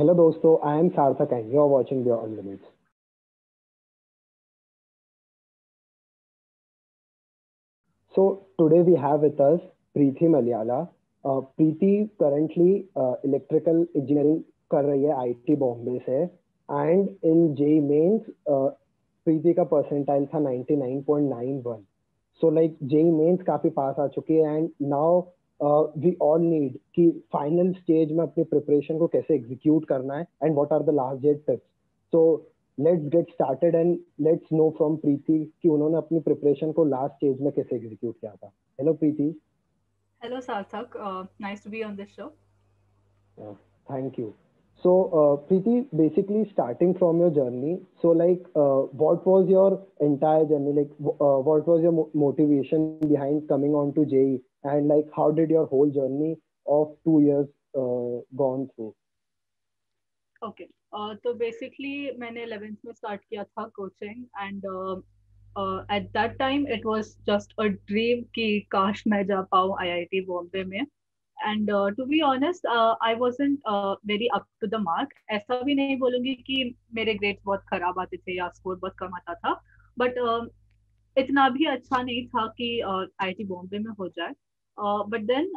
Hello दोस्तों, I am Sarthak and you are watching Beyond Limits. So today we have with us Preethi Malyala. Preethi currently electrical engineering कर रही है IIT Bombay से and in JEE Mains Preethi का percentile था 99.91. So like JEE Mains काफी पास आ चुकी है and now we all need कि फाइनल स्टेज में अपनी प्रिपरेशन को कैसे एग्जीक्यूट करना है and what are the last date tips. So let's get started and let's know from Preeti कि उन्होंने अपनी प्रिपरेशन को लास्ट स्टेज में कैसे एग्जीक्यूट किया था। Hello Preeti. Hello Sarthak, nice to be on this show. Thank you. So Preeti, basically starting from your journey, so like what was your entire journey, like what was your motivation behind coming on to JEE and like how did your whole journey of 2 years gone through? Okay, so basically मैंने 11th में start किया था coaching and at that time it was just a dream कि काश मैं जा पाऊँ IIT Bombay में and to be honest I wasn't very up to the mark. ऐसा भी नहीं बोलूँगी कि मेरे grades बहुत खराब आते थे या score बहुत कम आता था, but इतना भी अच्छा नहीं था कि IIT Bombay में हो जाए. But then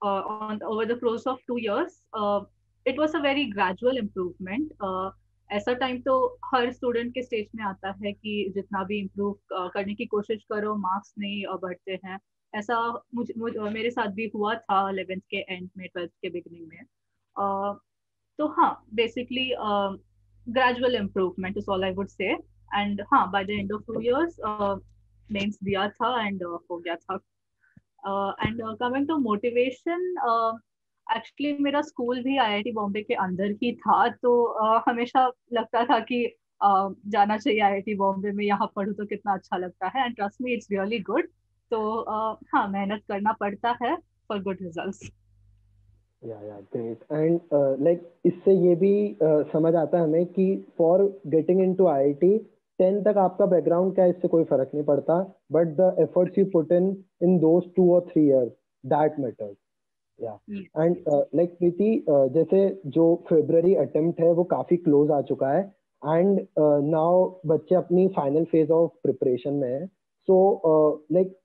over the course of 2 years, it was a very gradual improvement. ऐसा टाइम तो हर स्टूडेंट के स्टेज में आता है कि जितना भी इम्प्रूव करने की कोशिश करो, मार्क्स नहीं बढ़ते हैं. ऐसा मेरे साथ भी हुआ था 11th के एंड में, 12th के बिगनिंग में. तो हाँ, basically gradual improvement is all I would say. And हाँ, by the end of 2 years mains दिया था एंड हो गया था. And coming to motivation, actually मेरा स्कूल भी IIT बॉम्बे के अंदर ही था, तो हमेशा लगता था कि जाना चाहिए IIT बॉम्बे में, यहाँ पढ़ूँ तो कितना अच्छा लगता है. And trust me, it's really good. तो हाँ, मेहनत करना पड़ता है for good results. Yeah great. And like इससे ये भी समझ आता है हमें कि फॉर गेटिंग इनटू IIT 10 तक आपका बैकग्राउंड क्या, इससे कोई फर्क नहीं पड़ता, but the efforts you put in those 2 or 3 years that matters. Yeah and like प्रीति, जैसे जो फेब्रुअरी अटेम्प्ट है वो काफ़ी क्लोज आ चुका है एंड नाउ बच्चे अपनी फाइनल फेज ऑफ प्रिपरेशन में है. सो लाइक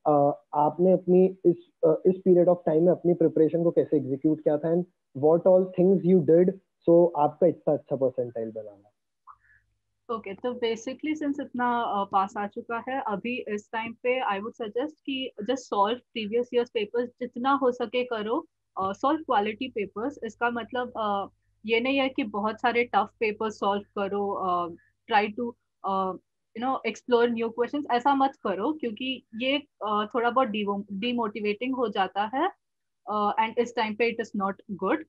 आपने अपनी इस पीरियड ऑफ टाइम में अपनी प्रिपरेशन को कैसे एग्जीक्यूट किया था and what all things you did so आपका इतना अच्छा परसेंटाइल बनाना? ओके, तो बेसिकली सिंस इतना पास आ चुका है अभी इस टाइम पे, आई वुड सजेस्ट कि just solve previous years papers जितना हो सके करो. सॉल्व क्वालिटी पेपर्स, इसका मतलब ये नहीं है कि बहुत सारे टफ पेपर्स सॉल्व करो, try to you know explore new questions, ऐसा मत करो, क्योंकि ये थोड़ा बहुत डीमोटिवेटिंग हो जाता है एंड इस टाइम पे इट इज़ नॉट गुड.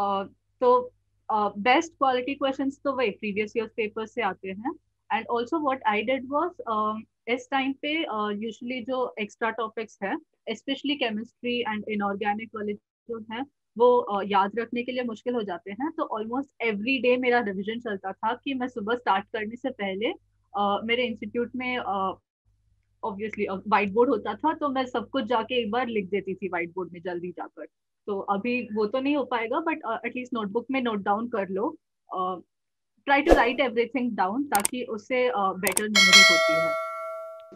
तो बेस्ट क्वालिटी क्वेश्चंस तो वही प्रीवियस ईयर पेपर से आते हैं. And also what I did was, इस टाइम पे यूजुअली जो एक्स्ट्रा टॉपिक्स है, स्पेशली केमिस्ट्री एंड इनऑर्गेनिक वाले जो हैं, वो याद रखने के लिए मुश्किल हो जाते हैं. तो ऑलमोस्ट एवरी डे मेरा रिविजन चलता था कि मैं सुबह स्टार्ट करने से पहले मेरे इंस्टीट्यूट में ऑब्वियसली व्हाइट बोर्ड होता था, तो मैं सब कुछ जाके एक बार लिख देती थी व्हाइट बोर्ड में जल्दी जाकर. तो अभी वो तो नहीं हो पाएगा, बट एटलीस्ट नोटबुक में नोट डाउन कर लो. Try to write everything down ताकि उससे बेटर मेमोरी होती है.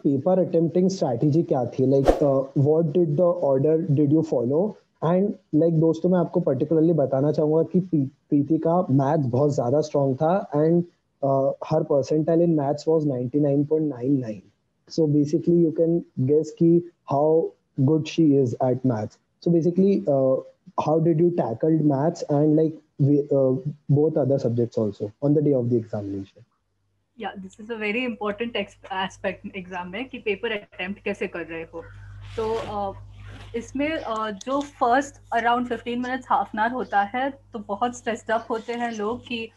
पेपर अटेम्प्टिंग स्ट्रैटेजी क्या थी, like what did the order did you follow? And like दोस्तों, मैं आपको पर्टिकुलरली बताना चाहूँगा कि प्रीति का मैथ बहुत ज़्यादा स्ट्रॉन्ग था and her percentile in maths was 99.99. So basically you can guess कि how good she is at maths. So basically, how did you tackle maths and like both other subjects also on the day of the examination? Yeah, this is a very important aspect exam में कि paper attempt कैसे कर रहे हो. तो इसमें जो first around 15 minutes half an hour होता है, तो बहुत stressed up होते हैं लोग कि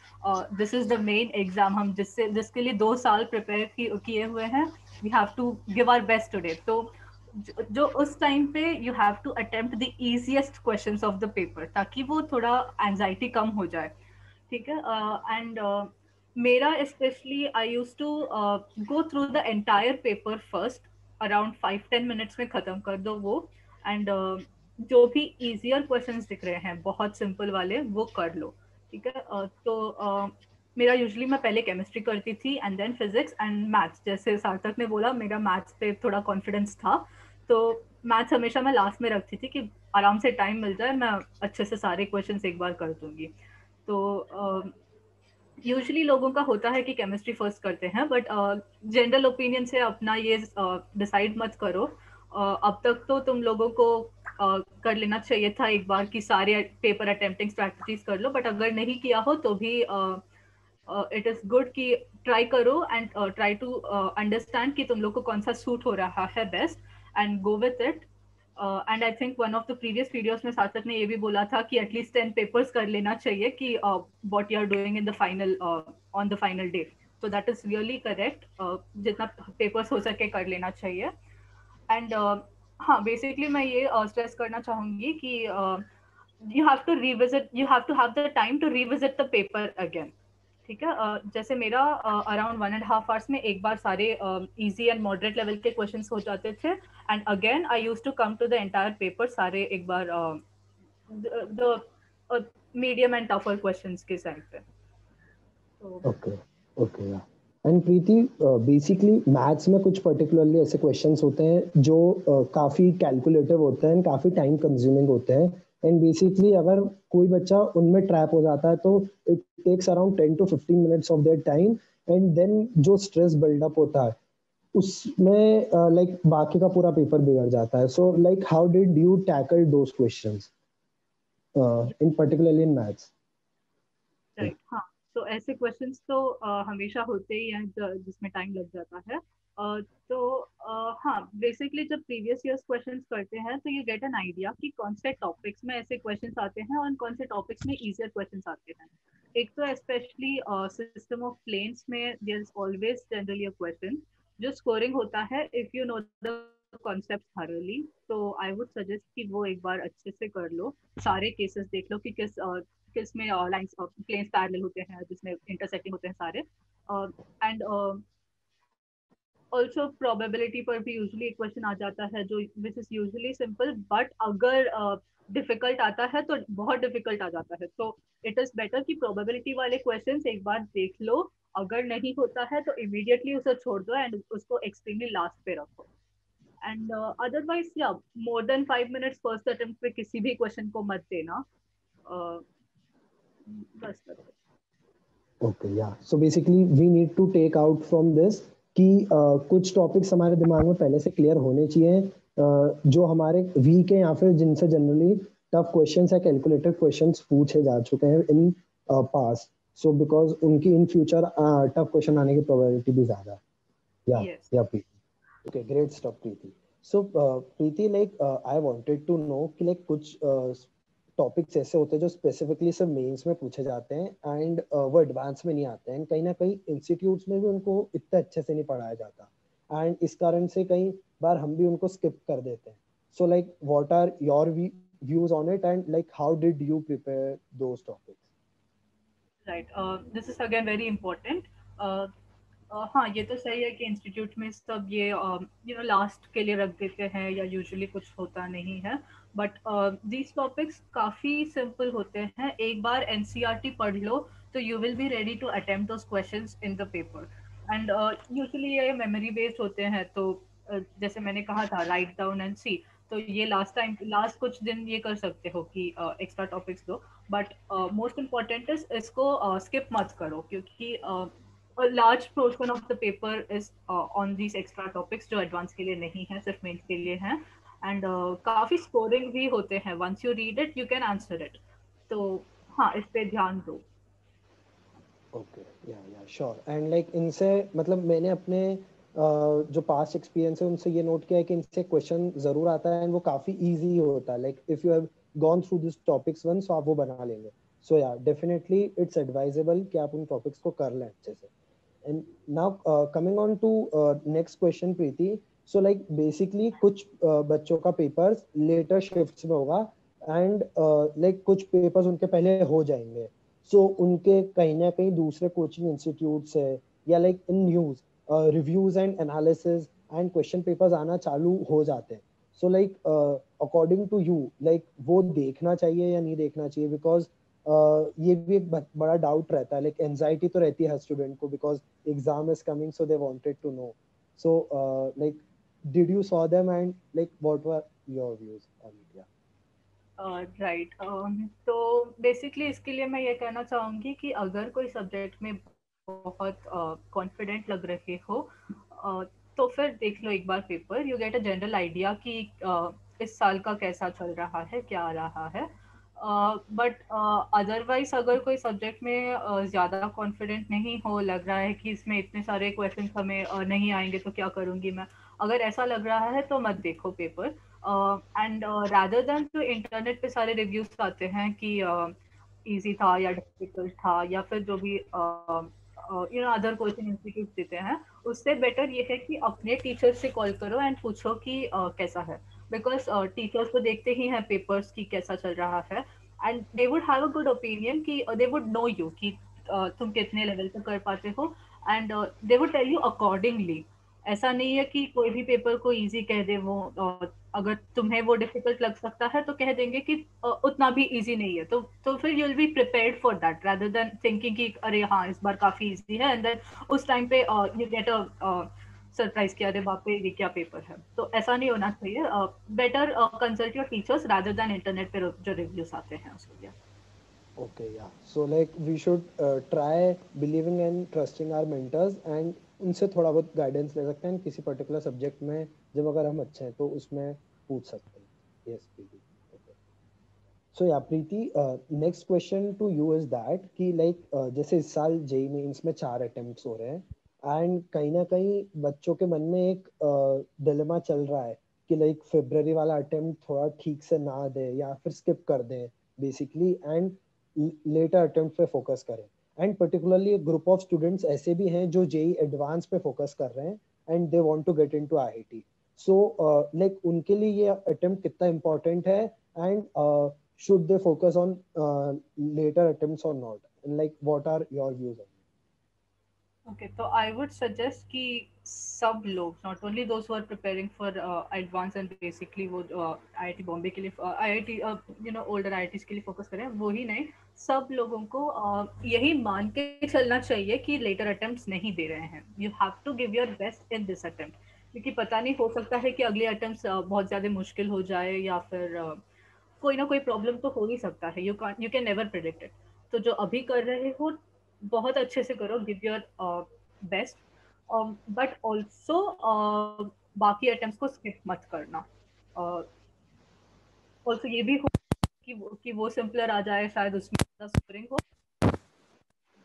this is the main exam, हम जिसके लिए 2 साल prepare किए हुए हैं, we have to give our best today. तो जो उस टाइम पे you have to attempt the easiest questions of the paper ताकि वो थोड़ा एंजाइटी कम हो जाए, ठीक है. एंड मेरा specially I used to go through the entire paper first, around 5-10 minutes में ख़त्म कर दो वो. एंड जो भी ईजियर क्वेश्चंस दिख रहे हैं बहुत सिंपल वाले, वो कर लो. ठीक है। तो मेरा यूजुअली मैं पहले केमिस्ट्री करती थी and then physics and maths. जैसे सार्थक ने बोला मेरा मैथ्स पे थोड़ा कॉन्फिडेंस था, तो मैथ्स हमेशा मैं लास्ट में रखती थी कि आराम से टाइम मिल जाए, मैं अच्छे से सारे क्वेश्चंस एक बार कर दूंगी। तो यूजुअली लोगों का होता है कि केमिस्ट्री फर्स्ट करते हैं, बट जनरल ओपिनियन से अपना ये डिसाइड मत करो। अब तक तो तुम लोगों को कर लेना चाहिए था एक बार कि सारे पेपर अटेम्प्टिंग स्ट्रैटेजीज कर लो, बट अगर नहीं किया हो तो भी इट इज़ गुड कि ट्राई करो एंड ट्राई टू अंडरस्टैंड कि तुम लोग को कौन सा सूट हो रहा है best and go with it. And I think one of the previous videos में सार्थक ने ये भी बोला था कि एटलीस्ट 10 पेपर्स कर लेना चाहिए कि what you are doing in the final on the final day. तो दैट इज़ रियली करेक्ट, जितना पेपर्स हो सके कर लेना चाहिए। एंड हाँ, बेसिकली मैं ये स्ट्रेस करना चाहूँगी कि you have to have the time to revisit the paper again, ठीक है। जैसे मेरा अराउंड 1.5 hours में एक बार सारे इजी एंड मॉडरेट लेवल के क्वेश्चंस हो जाते थे and again I used to come to the entire paper सारे एक बार the medium and tougher questions के साइड पे। Okay okay. And Preeti, basically maths में कुछ पर्टिकुलरली ऐसे क्वेश्चंस होते हैं जो काफ़ी कैलकुलेटिव होते हैं, काफ़ी टाइम कंज्यूमिंग होते हैं, एंड बेसिकली अगर कोई बच्चा उनमें ट्रैप हो जाता है तो it takes around 10 to 15 minutes of their time, and then जो स्ट्रेस बिल्डअप होता है उसमें लाइक बाकी का पूरा पेपर बिगड़ जाता है। So like how did you tackle those questions in particularly in maths? Right, हाँ। तो ऐसे क्वेश्चंस तो हमेशा होते ही हैं जिसमें टाइम लग जाता है। तो हाँ, बेसिकली जब प्रीवियस ईयर्स क्वेश्चंस करते हैं तो यू गेट एन आइडिया कि कौन से टॉपिक्स में ऐसे क्वेश्चंस आते हैं और कौन से टॉपिक्स में ईजियर क्वेश्चंस आते हैं। एक तो स्पेशली सिस्टम ऑफ प्लेन्स में there is always generally a question जो स्कोरिंग होता है if you know the concept thoroughly. तो आई वुड सजेस्ट कि वो एक बार अच्छे से कर लो, सारे केसेस देख लो कि किस में लाइंस ऑफ प्लेन्स पैरेलल होते हैं, जिसमें इंटरसेक्टिंग होते हैं सारे। एंड ऑल्सो प्रोबेबिलिटी पर भी यूजली एक क्वेश्चन आ जाता है जो which is usually simple, but अगर डिफिकल्ट आता है तो बहुत डिफिकल्ट आ जाता है। तो इट इज बेटर कि प्रोबेबिलिटी वाले क्वेश्चंस एक बार देख लो, अगर नहीं होता है तो इमीडिएटली उसे छोड़ दो एंड उसको एक्सट्रीमली लास्ट पे रखो। एंड अदरवाइज या more than 5 minutes first attempt पे किसी भी क्वेश्चन को मत देना। बस। Okay, yeah so basically we need to take out from this कि कुछ टॉपिक्स हमारे दिमाग में पहले से क्लियर होने चाहिए जो हमारे वीक है या फिर जिनसे जनरली टफ क्वेश्चंस या कैलकुलेटेड क्वेश्चंस पूछे जा चुके हैं इन पास, सो बिकॉज उनकी इन फ्यूचर टफ क्वेश्चन आने की प्रोबेबिलिटी भी ज़्यादा। Yeah Preeti, okay, great stuff Preeti. So Preeti, like I wanted to know कि लाइक कुछ टॉपिक्स ऐसे होते हैं जो स्पेसिफिकली सब मेंस में पूछे जाते हैं एंड वो एडवांस में नहीं आते हैं, कहीं ना कहीं इंस्टीट्यूट्स में भी उनको इतना अच्छे से नहीं पढ़ाया जाता एंड इस कारण से कई बार हम भी उनको स्किप कर देते हैं। So like what are your views on it and like how did you prepare those topics? Right, this is again very important. हाँ, ये तो सही है कि इंस्टीट्यूट में सब ये यू नो लास्ट के लिए रख देते हैं या यूजुअली कुछ होता नहीं है, बट दीज टॉपिक्स काफ़ी सिंपल होते हैं। एक बार NCERT पढ़ लो तो you will be ready to attempt those questions in the paper. And usually ये मेमोरी बेस्ड होते हैं, तो जैसे मैंने कहा था राइट डाउन एंड सी, तो ये लास्ट कुछ दिन ये कर सकते हो कि एक्स्ट्रा टॉपिक्स दो, बट मोस्ट इम्पॉर्टेंट इज इसको स्किप मत करो, क्योंकि a large portion of the paper is on these extra topics जो advance के लिए नहीं है, सिर्फ mains के लिए हैं। and काफ़ी scoring भी होते हैं, once you read it you can answer it, तो हाँ, इस पे ध्यान दो। Okay, yeah, sure. and like इनसे मतलब मैंने अपने जो past experience है उनसे ये note किया है कि इनसे question ज़रूर आता है and वो काफ़ी easy होता है, like if you have gone through these topics once तो आप वो बना लेंगे। so yeah, definitely it's advisable कि आप उन topics को कर लें अच्छे से। And now coming on to next question, Preeti. So like basically कुछ बच्चों का papers later shifts में होगा and like कुछ papers उनके पहले हो जाएंगे, so उनके कहीं ना कहीं दूसरे coaching institutes है या like in news reviews and analysis and question papers आना चालू हो जाते हैं। So like according to you, like वो देखना चाहिए या नहीं देखना चाहिए? Because ये भी एक बड़ा डाउट रहता है, लाइक एंजाइटी तो रहती है हर स्टूडेंट को, because exam is coming, so they wanted to know. So, like, did you saw them and like, what were your views on it? Right. So basically, इसके लिए मैं ये कहना चाहूँगी कि अगर कोई सब्जेक्ट में बहुत कॉन्फिडेंट लग रहे हो तो फिर देख लो एक बार paper, you get a general idea कि इस साल का कैसा चल रहा है, क्या आ रहा है. बट अदरवाइज अगर कोई सब्जेक्ट में ज़्यादा कॉन्फिडेंट नहीं हो, लग रहा है कि इसमें इतने सारे क्वेश्चन हमें नहीं आएंगे तो क्या करूँगी मैं, अगर ऐसा लग रहा है तो मत देखो paper. And rather than to internet पे सारे रिव्यूज आते हैं कि ईजी था या डिफिकल्ट था, या फिर जो भी you know other coaching institute देते हैं, उससे बेटर ये है कि अपने टीचर से कॉल करो एंड पूछो कि कैसा है, बिकॉज टीचर्स को देखते ही हैं पेपर्स की कैसा चल रहा है, and they would have a good opinion कि दे वुड नो यू कि तुम कितने लेवल पे कर पाते हो, and they would tell you accordingly. ऐसा नहीं है कि कोई भी पेपर को ईजी कह दे वो, अगर तुम्हें वो डिफिकल्ट लग सकता है तो कह देंगे कि उतना भी ईजी नहीं है, तो फिर you will be prepared for that, rather than thinking कि अरे हाँ इस बार काफ़ी ईजी है, एंड देन उस टाइम पे यू गेट अ सरप्राइज किया, अरे बाप रे ये क्या पेपर है. तो ऐसा नहीं होना चाहिए, better consult your teachers rather than internet पे जो रिव्यूज आते हैं उसके लिए. Okay, yeah so like we should try believing and trusting our mentors, and उनसे थोड़ा बहुत गाइडेंस ले सकते हैं किसी पर्टिकुलर सब्जेक्ट में, जब अगर हम अच्छे हैं तो उसमें पूछ सकते हैं. Yes Preeti. So yeah Preeti, next question to you is that कि लाइक जैसे इस साल जेईई मेंस में 4 अटेम्प्ट्स हो रहे हैं, एंड कहीं ना कहीं बच्चों के मन में एक डिलेमा चल रहा है कि लाइक फरवरी वाला अटेम्प्ट थोड़ा ठीक से ना दे या फिर स्किप कर दें बेसिकली, एंड लेटर अटेम्प्ट पे फोकस करें. And particularly group of students ऐसे भी हैं जो जेईई एडवांस पे फोकस कर रहे हैं and they want to get into IIT. So like उनके लिए ये अटेम्प्ट कितना इम्पोर्टेंट है, and should they focus on later attempts और not, and like what are your views on. Okay, so I would suggest कि सब लोग, not only those who are preparing for advanced and basically वो IIT Bombay के लिए, IIT you know older IITs के लिए focus करें, वो ही नहीं, सब लोगों को यही मान के चलना चाहिए कि later attempts नहीं दे रहे हैं. You have to give your best in this attempt, क्योंकि पता नहीं, हो सकता है कि अगले attempts बहुत ज़्यादा मुश्किल हो जाए या फिर कोई ना कोई problem तो हो ही सकता है. You can never predict it. तो जो अभी कर रहे हो बहुत अच्छे से करो, give your best, but also बाकी अटेम्प्ट्स को स्किप मत करना. ऑल्सो ये भी हो कि वो सिंपलर आ जाए, शायद उसमें ज़्यादा सफरिंग हो.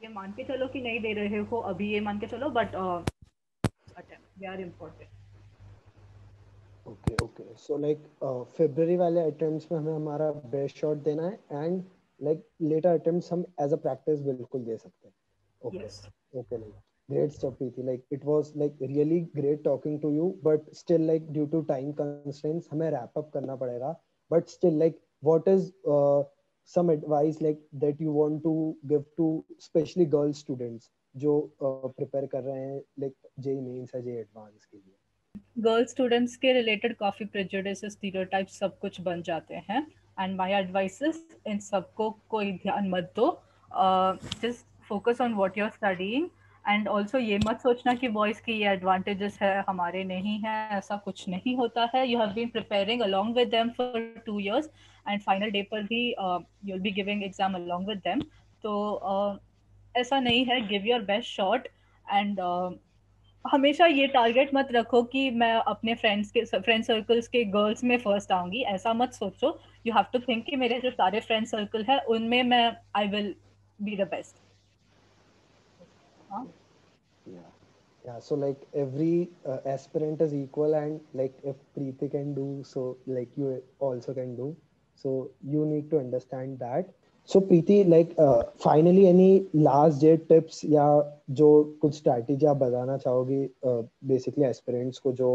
ये मान के चलो कि नहीं दे रहे हो अभी, ये मान के चलो, but attempt they are important. Okay okay, so like फरवरी वाले अटेम्प्ट्स में हमें हमारा बेस्ट शॉट देना है, एंड लाइक लेटर अटेम्प्ट्स हम एज अ प्रैक्टिस बिल्कुल दे सकते हैं. Okay okay, like great stuff Preeti, like it was like really great talking to you, but still like due to time constraints हमें रैप अप करना पड़ेगा, but still like what is some advice like that you want to give to specially girl students जो prepare कर रहे हैं like JEE mains या JEE advance के लिए. गर्ल स्टूडेंट्स के रिलेटेड काफी प्रेजुडिस, स्टीरियोटाइप्स सब कुछ बन जाते हैं, एंड माई एडवाइसेस, इन सबको कोई ध्यान मत दो, just focus on what you are studying. And also ये मत सोचना कि बॉयज़ की ये एडवांटेजेस है हमारे नहीं है, ऐसा कुछ नहीं होता है. You have been preparing along with them for 2 years, and final day पर भी you will be giving exam along with them. तो ऐसा नहीं है, give your best shot, and हमेशा ये टारगेट मत रखो कि मैं अपने फ्रेंड सर्कल्स के गर्ल्स में फर्स्ट आऊँगी, ऐसा मत सोचो. यू हैव टू थिंक कि मेरे जो सारे फ्रेंड सर्कल है उनमें मैं I will be the best. Yeah so like every aspirant is equal, and like if Preeti can do so like you also can do, so you need to understand that. So Preeti, like finally any last date tips या जो कुछ strategy आप बताना चाहोगी basically aspirants को जो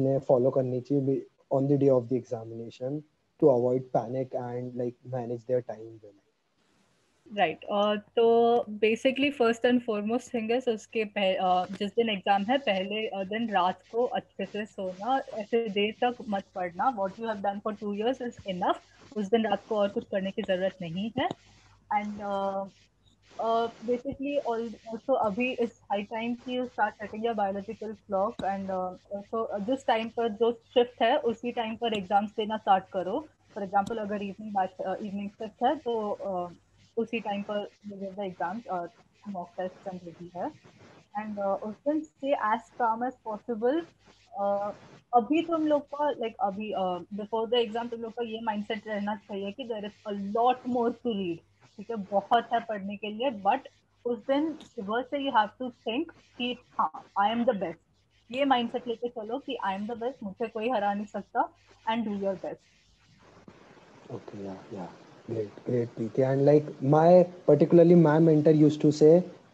उन्हें follow करनी चाहिए on the day of the examination to avoid panic and like manage their time well. Right. So basically first and foremost thing is उसके जिस दिन एग्जाम है पहले दिन रात को अच्छे से सोना, ऐसे देर तक मत पढ़ना. What you have done for 2 years is enough. उस दिन रात को और कुछ करने की जरूरत नहीं है. and basically also अभी it's high time कि you start setting your biological clock and also जिस time पर जो shift है उसी time पर exams देना start करो. For example अगर evening shift है तो उसी time पर give the exams और mock test and भी है. And उसमें stay as calm as possible. अभी तुम लोग का like अभी before the exam तुम लोग का ये mindset रहना चाहिए कि there is a lot more to read. ठीक है, बहुत है पढ़ने के लिए, बट उस दिन सुबह से यू हैव टू थिंक कि हाँ आई एम द बेस्ट. ये माइंडसेट लेके चलो कि आई एम द बेस्ट, मुझे कोई हरा नहीं सकता, and do your best. Okay, yeah yeah great great Preeti. And like my particularly my mentor used to say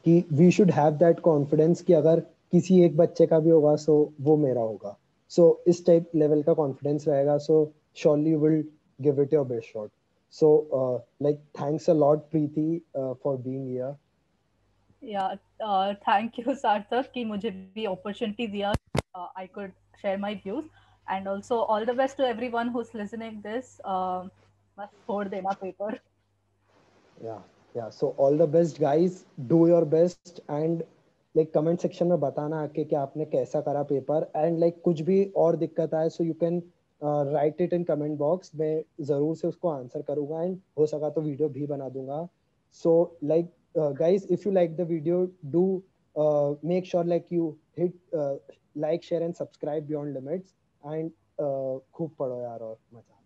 कि we should have that confidence कि अगर किसी एक बच्चे का भी होगा सो वो मेरा होगा. सो इस टाइप लेवल का कॉन्फिडेंस रहेगा, so surely you will give it your best shot. So like thanks a lot Preethi for being here. Yeah, thank you Saarthak ki mujhe bhi opportunity diya. I could share my views and also all the best to everyone who's listening this. Must for dena paper. Yeah, so all the best guys, do your best and like comment section mein batana aake ki aapne kaisa kara paper and like kuch bhi aur dikkat aaye so you can write it in comment box. मैं जरूर से उसको answer करूँगा and हो सका तो video भी बना दूंगा. So like guys if you like the video do make sure like you hit like share and subscribe beyond limits and खूब पढ़ो यार और मजा.